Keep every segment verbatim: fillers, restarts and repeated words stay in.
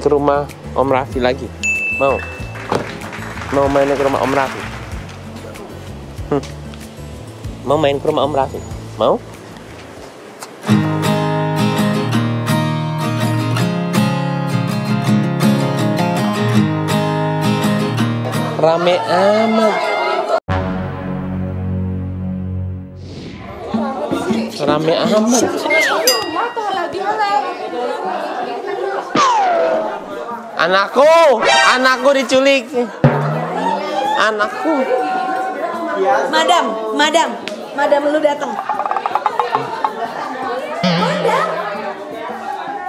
Ke rumah Om Raffi lagi. Mau? Mau main ke rumah Om Raffi? Hmm. Mau main ke rumah Om Raffi? Mau? Rame amat. Rame amat. Anakku, anakku diculik. Anakku. Madam, madam, madam lu datang. Madam.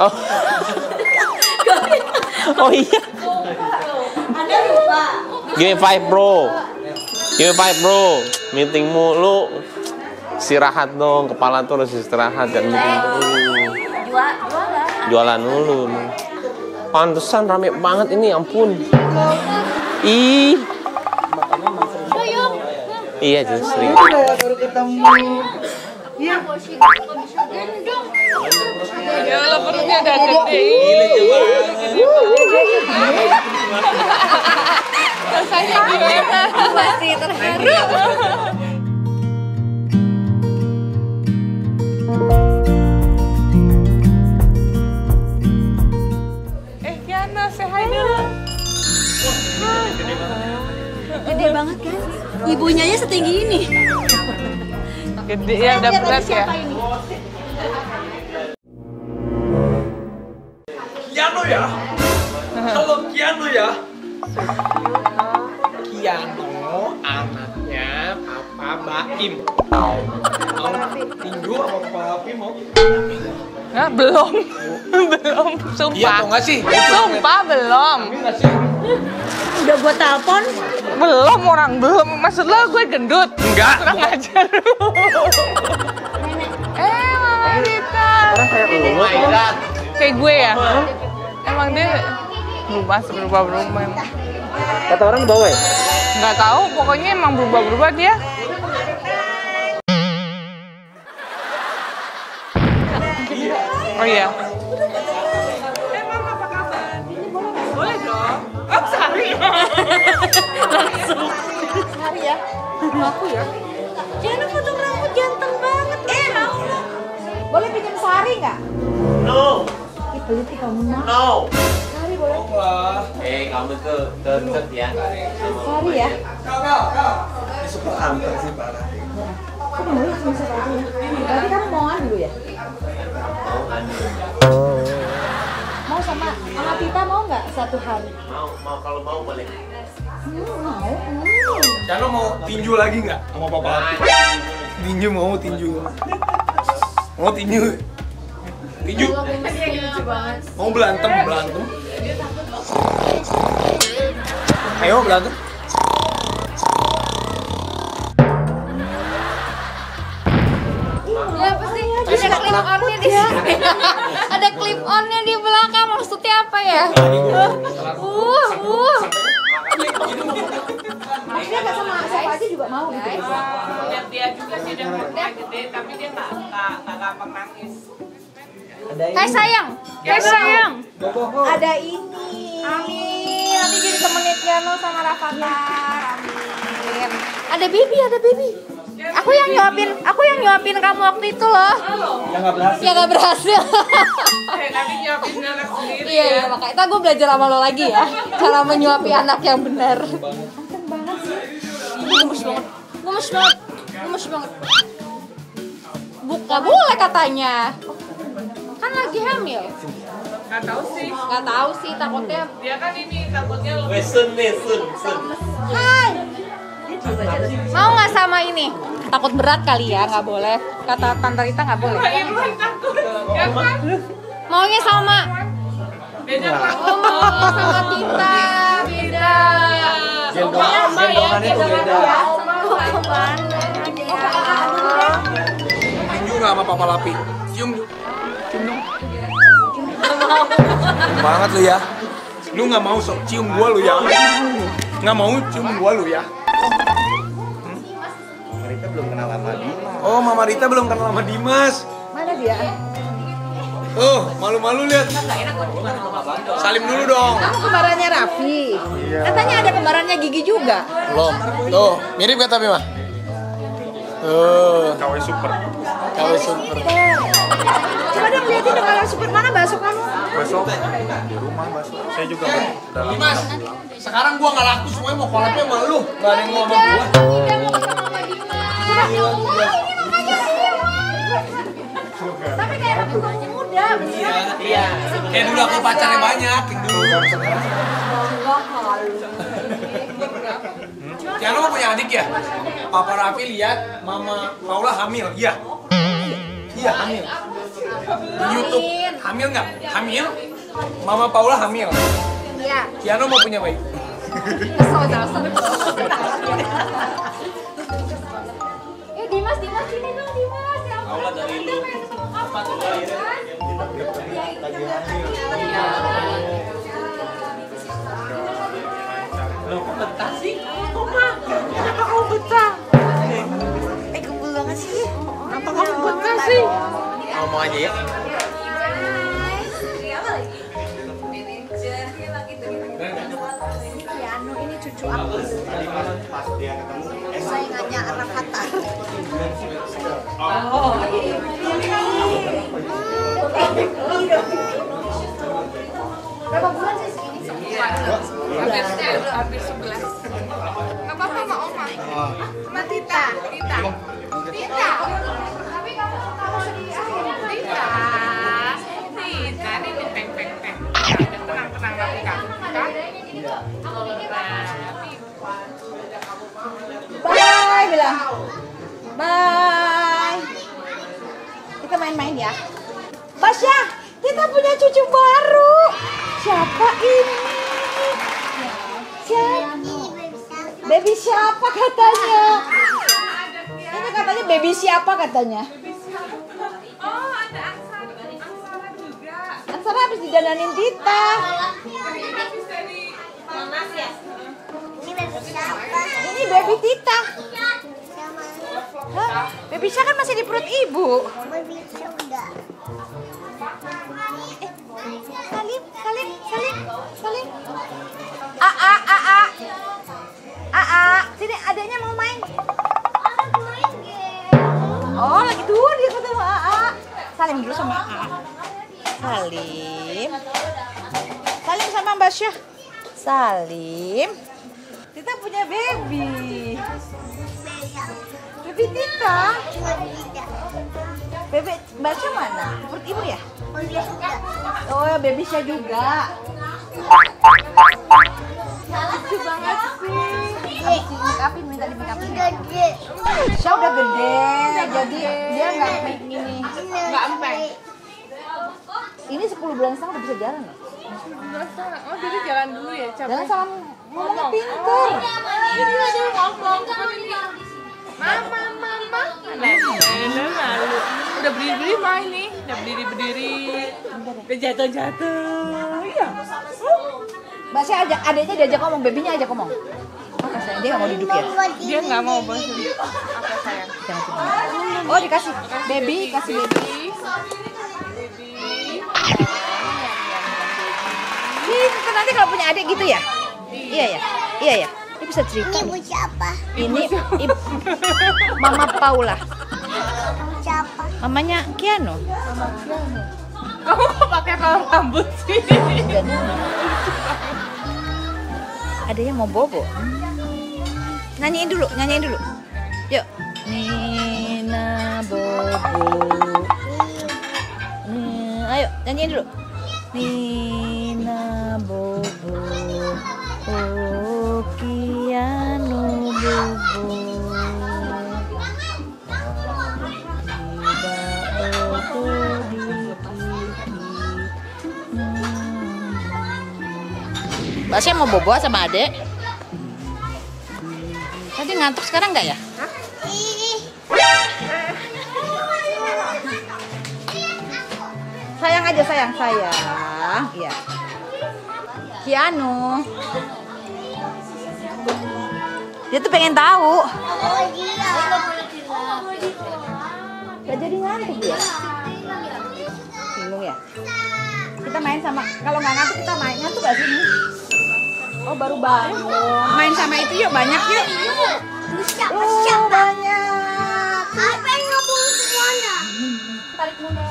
Oh. Oh iya. Ada lupa. Give me five bro. Give me five bro. Meetingmu lu istirahat dong. Kepala tuh harus istirahat dan meeting dulu. Jualan dulu. Pantesan rame banget ini, ampun. Ih. Iya, justru. Baru ketemu. Iya. Ya, lo perutnya ada gede. Rasanya gimana? Masih terharu. Gede banget kan? Ibunya aja setinggi ini. Gede ya, udah berat ya. Kiano ya? Halo Kiano ya? Kiano anaknya Papa Baim. Mau tinju sama Papa Baim mau? Nah, belum. Belum, sumpah. Iya, enggak sih? Sumpah belum. Udah gue telepon? Belum, orang belum. Maksud lo gue gendut? Enggak. Kurang ajar lu. Eh, Mama Rita. Mama Rita. Kayak gue ya? Emang dia berubah, berubah-berubah. Kata orang bawa ya? Enggak tahu, pokoknya emang berubah-berubah dia. Oh iya. Eh Mama, apa kabar? Boleh dong. Oh, sorry. Langsung. Sorry ya. Aku ya. Jangan potong rambut ganteng banget. Eh, mau lo. Boleh bikin sari nggak? No. Ih, pelit kamu nak. No. Sari boleh. Eh, kamu tuh deket ya. Sari ya. Kau, kau, kau. Suka antar sih parah. Kok mau langsung sari? Nanti kamu mauan dulu ya? Mau sama Mama Pita mau nggak satu hari? Mau, mau kalau mau boleh. Hmm, mau. Kiano mau tinju lagi nggak sama Papa Rita? Tinju mau tinju. Mau tinju. Tinju. Mau berantem berantem. Ayo berantem. Ada clip on-nya di belakang, maksudnya apa ya? Uh, uh. Maksudnya gak sama siapa aja juga mau gitu. Dan dia juga sih udah udah gede, tapi dia gak gampang nangis. Kayak sayang, kayak sayang. Ada ini. Amin. Nanti jadi temennya Kiano sama Rafathar. Amin. Ada baby, ada baby. Aku yang nyuapin, aku yang nyuapin kamu waktu itu loh. Ya nggak berhasil. Ya nggak berhasil. Tapi nyuapin anak sendiri. Iya, ya, makanya itu gue belajar sama lo lagi ya, cara menyuapi anak yang benar. Anteng banget sih. Gemes banget, gemes banget, gemes banget. Facebook, nggak boleh katanya. Kan lagi hamil. Nggak tahu sih. Nggak tahu sih, takutnya. Dia kan ini takutnya lebih. Wesun, wesun, wesun. Hai. Mau nggak sama ini? Takut berat kali ya, nggak boleh. Kata Tante Rita nggak boleh. Irwan takut, ya kan? Maunya sama. Beda takut. Oh, sama Tita. Beda. Gendongan, gendongannya tuh beda. Nggak sama Papa Lapi, cium dong, cium dong. Banget lu ya, lu nggak mau sok cium gua lu ya, nggak mau cium gua lu ya. Hmm? Mama Rita belum kenal sama Dimas. Oh, Mama Rita belum kenal sama Dimas. Mana dia? Oh, malu-malu lihat. Salim dulu dong. Kamu kembarannya Raffi. Katanya ada kembarannya Gigi juga. Belum. Tuh, mirip gak tapi mah? Oh, K W super. K W super. Coba dong liatin dong kalau super mana bakso kamu? Bakso di rumah bakso. Saya juga dalam. Mas, sekarang gua nggak laku semuanya mau kolabnya sama lu. Nggak ada yang mau sama gua. Ya Allah, ini makanya Dimas. Tapi kayak aku masih muda, bener. Iya. Kayak dulu aku pacarnya banyak, dulu. Allah halu. Kiano punya adik ya? Papa Raffi lihat Mama Paula hamil, iya. Iya hamil. Di YouTube hamil nggak? Hamil. Mama Paula hamil. Iya. Kiano mau punya bayi. Eh Dimas, Dimas sini dong Dimas. Paula dari lu. Apa tuh lo kok betah sih? Kok mah? Kenapa kamu betah? Eh kumpul banget sih. Kenapa kamu betah sih? Ngomong aja ya. Kiano ini cucu aku. Saingannya Rafathar. Oh. Berapa bulan sih segini? Hampir sebelas. Gak apa-apa sama Oma. Sama Tita. Tita. Tita. Tapi kamu kalau di akhirnya Tita. Tita ini di peng-peng-peng. Tenang-tenang lagi kamu. Bye bilang. Bye. Kita main-main ya. Mbak Syah, kita punya cucu baru. Siapa ini? Baby siapa katanya? Ini katanya baby siapa katanya? Oh, ada Ansara, Ansara juga. Ansara habis didananin Tita. Ini baby Tita. Hah? Baby Syah kan masih di perut ibu. Salim, Salim, Salim, Salim. A a a a. A a. Sini adeknya mau main. Aku main game. Oh, lagi tuh dia ketemu A a. Salim dulu sama A. Salim. Salim sama Mbak Syah. Salim. Kita punya baby. Baby Tita. Bebe Mbak Syah mana? Menurut ibu ya? Oh, Baby Syah juga. Lucu banget sih. Habis di make upin, minta di make upin. Syah udah gede, jadi dia nggak empek ini. Nggak empek. Ini sepuluh bulan setengah udah bisa jalan loh. sepuluh bulan setengah, oh jadi jalan dulu ya? Jalan sama ngomongnya pintar. Ini ada ngomong. Mama, mama. Nenek malu. Udah berdiri-berdiri main nih. Udah berdiri-berdiri. Udah jatuh-jatuh. Iya. Mbak Syah ajak adeknya diajak ngomong, babynya ajak ngomong. Maka sayang, dia nggak mau duduk ya? Dia nggak mau banget. Apa sayang? Oh dikasih baby, kasih baby. Ini nanti kalau punya adik gitu ya? Iya ya, iya ya. Dia bisa cerita. Ini ibu siapa? Ini ibu Mama Paula. Siapa? Mamanya Kiano. Mama Kiano. Kamu kok pakai kalung rambut sih? Adanya mau bobo. Nyanyiin dulu, nyanyiin dulu. Yuk. Nina bobo. aku. Hmm, ayo nyanyiin dulu. Nina bobo, oh Kiano bobo, tiba bobo di kiki. Mbak Syah mau bobo sama adek? Tadi ngantuk, sekarang enggak ya? Sayang aja, sayang, sayang. Iya. Kiano. Dia tuh pengen tahu. Oh iya. Gak jadi ngantuk ya? Bingung ya? Kita main sama, kalau nggak ngantuk kita main. Ngantuk gak sih? Oh baru bangun. Main sama itu yuk, banyak yuk. Oh banyak. Apa yang ngebul semuanya? Tarik muda.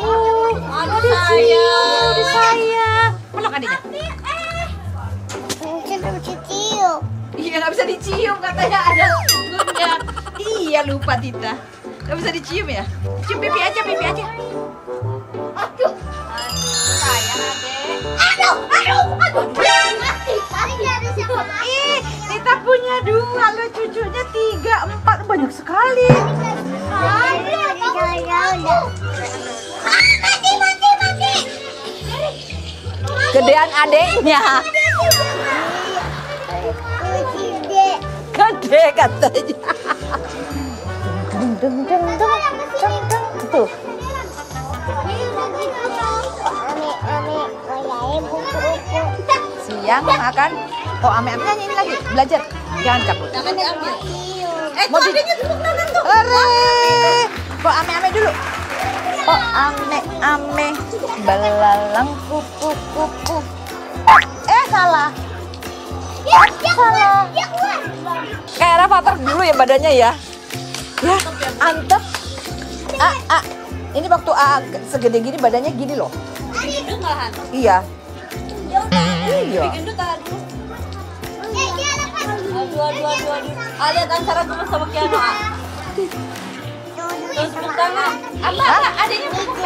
Oh, adik saya, adik saya. Peluk adiknya. Mungkin belum dicium. Iya nggak bisa dicium katanya ada punggungnya. Iya lupa Tita. Nggak bisa dicium ya? Cium pipi aja, pipi aja. Aduh, sayang adek. Aduh, aduh, aduh. Ih, Tita punya dua, lo cucunya tiga, empat, banyak sekali. Gedean adeknya. Gede katanya. Dung dung dung dung dung dung tuh. Siang makan. Oh ame ame nyanyi lagi belajar. Jangan cabut. Jangan diambil. Eh tuh adeknya tepuk tangan tuh. Oh ame-ame dulu. Oh ame-ame belalang kupu-kupu. Eh salah. Ya, ya salah. Ya, kayak Rafathar dulu ya badannya ya. Ya, antep. A A. Ini waktu A segede gini badannya gini loh. Iya. Iya. Ada Ansara cuma sama Kiano. Terus tangan. Apa? Adanya buku.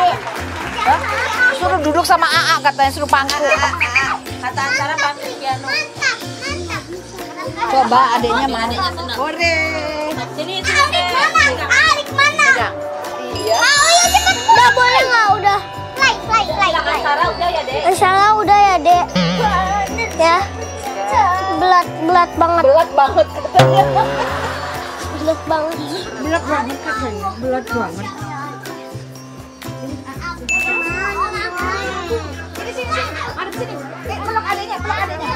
Suruh duduk sama A A katanya, suruh pangku. Kata Ansara pangku Kiano. Mantap, mantap. Coba adeknya mana? Ore. Sini sini. Adik mana? Iya. Mau ya cepet. Udah boleh enggak udah? Like, like, like. Ansara udah ya, Dek. Ansara udah ya, Dek. Ya. Belat, belat banget. Belat banget katanya. Belat banget. Belat banget katanya. Belat banget. Sini sini sini. Ada sini. Nih, peluk adiknya, peluk adiknya.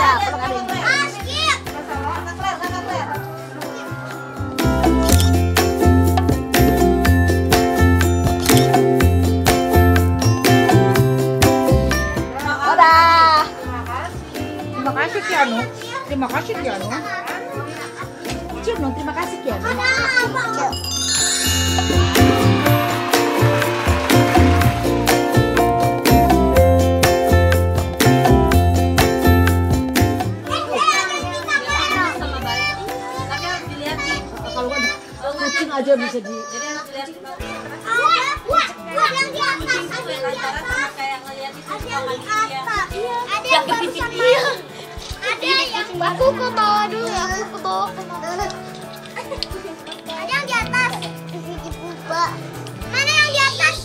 Ya, peluk adiknya. Terima kasih Kiano. Terima kasih Kiano. Cium dong, terima kasih Kiano. Tapi harus dilihat nih. Kalau kucing aja bisa di. Jadi harus dilihat. Wah, wah yang di atas. Kucing itu kayak ngelihat itu sama dia. Ada yang baru sama. Aku ke bawah dulu, aku ke bawah ke bawah. Ada yang di atas. Mana yang di atas?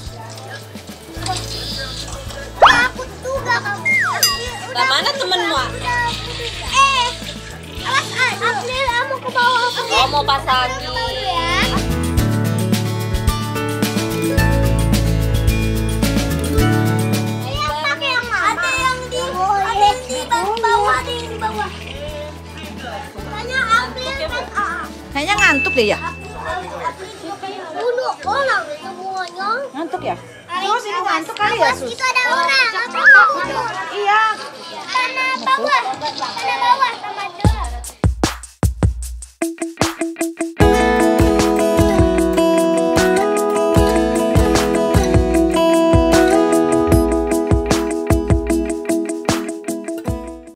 Takut juga kamu. Nah, mana temenmu? Eh, awas April, aku ke bawah. Oh, mau pasangin. Kayaknya ngantuk deh ya. Duduk orang semuanya. Ngantuk ya? Terus ini ngantuk kali ya, Sus? Itu ada orang. Iya. Kenapa, Bang?